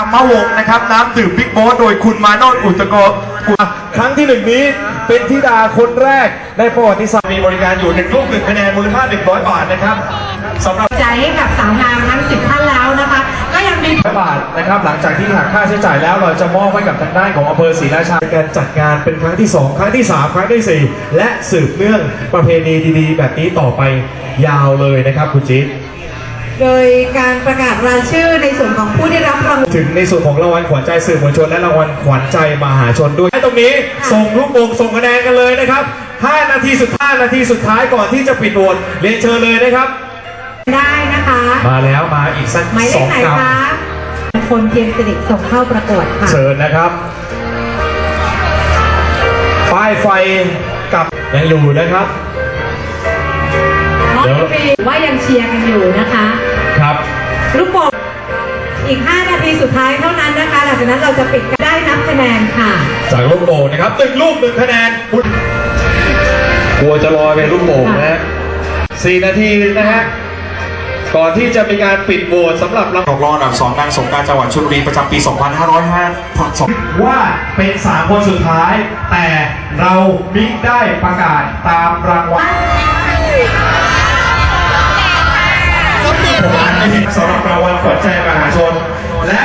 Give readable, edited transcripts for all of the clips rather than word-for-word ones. ามะวงนะครับน้ำดื่มบิ๊กโบ๊ทโดยคุณมาโนช อุตโกครั้งที่1นี้เป็นธิดาคนแรกในประวัติศาสตร์มีบริการอยู่1ลูก1คะแนนมูลค่า100 บาทนะครับสำหรับใจให้กับสาวงามทั้ง10ท่านแล้วนะคะก็ยังมี100 บาทนะครับหลังจากที่หักค่าใช้จ่ายแล้วเราจะมอบให้กับทางด้านของอำเภอศรีราชาในการจัดงานเป็นครั้งที่2ครั้งที่3ครั้งที่4และสืบเนื่องประเพณีดีๆแบบนี้ต่อไปยาวเลยนะครับคุณจิ๊ดโดยการประกาศรายชื่อในส่วนของผู้ได้รับรางวัลถึงในส่วนของรางวัลขวัญใจสื่อมวลชนและรางวัลขวัญใจมหาชนด้วยตรงนี้ส่งลูกโป่งส่งคะแนนกันเลยนะครับ5 นาทีสุดท้ายก่อนที่จะปิดโหวตเรียนเชิญเลยนะครับได้นะคะมาแล้วมาอีกสัก2 กำคนเพียงสิริส่งเข้าประกวดค่ะเชิญนะครับป้ายไฟกับยังอยู่นะครับว่ายังเชียร์กันอยู่นะคะครับลูกโป่งอีก5 นาทีสุดท้ายเท่านั้นนะคะหลังจากนั้นเราจะปิดได้นับคะแนนค่ะจากลูกโป่งนะครับ1 ลูก 1 คะแนนกลัวจะลอยไปลูกโป่งนะฮะ4 นาทีนะฮะก่อนที่จะเป็นการปิดโหวตสำหรับรางวัลรองอันดับ2นางสงกรานต์จังหวัดชลบุรีประจำปี 2552 ว่าเป็น3 คนสุดท้ายแต่เรามิได้ประกาศตามรางวัลสำหรับรางวัลขวัญใจมหาชนและ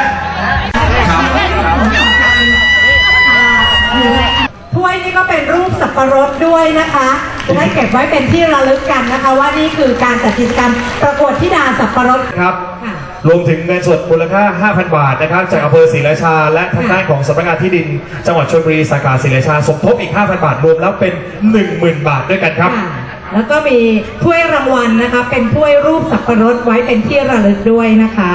ถ้วยนี้ก็เป็นรูปสับปะรดด้วยนะคะให้เก็บไว้เป็นที่ระลึกกันนะคะว่านี่คือการจัดกิจกรรมประกวดธิดาสับปะรดครับรวมถึงเงินสดมูลค่า 5,000 บาทนะครับจากอำเภอศรีราชาและทางด้านของสำนักงานที่ดินจังหวัดชลบุรีสาขาศรีราชาสมทบอีก 5,000 บาทรวมแล้วเป็น 10,000 บาทด้วยกันครับแล้วก็มีถ้วยรางวัลนะคะเป็นถ้วยรูปสับปะรดไว้เป็นที่ระลึกด้วยนะคะ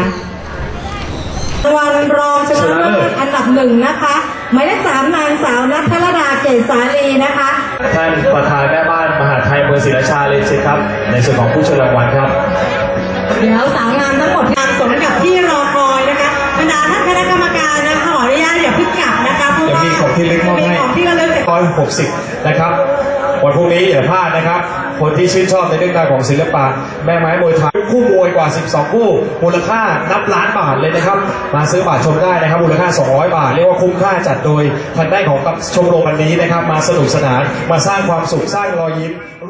รางวัลรองชนะเลิศอันดับ1นะคะหมายเลข3นางสาวณัฐรดาเกศสาลีนะคะท่านประธานแม่บ้านมหาไทยอำเภอศรีราชาเลยสิครับในส่วนของผู้เชิญรางวัลครับเดี๋ยวสาวงามทั้งหมดงานสมกับที่รอคอยนะคะบรรดาท่านคณะกรรมการนะคะขออนุญาตอย่าเพิ่งกลับนะคะเพราะว่ามีของที่เล็กมากให้160นะครับวันพรุ่งนี้อย่าพลาดนะครับคนที่ชื่นชอบในเรื่องราวของศิลปะแม่ไม้มวยไทยคู่มวยกว่า12คู่มูลค่านับล้านบาทเลยนะครับมาซื้อบัตรชมได้นะครับมูลค่า200 บาทเรียกว่าคุ้มค่าจัดโดยทางด้านของชมรมวันนี้นะครับมาสนุกสนานมาสร้างความสุขสร้างรอยยิ้ม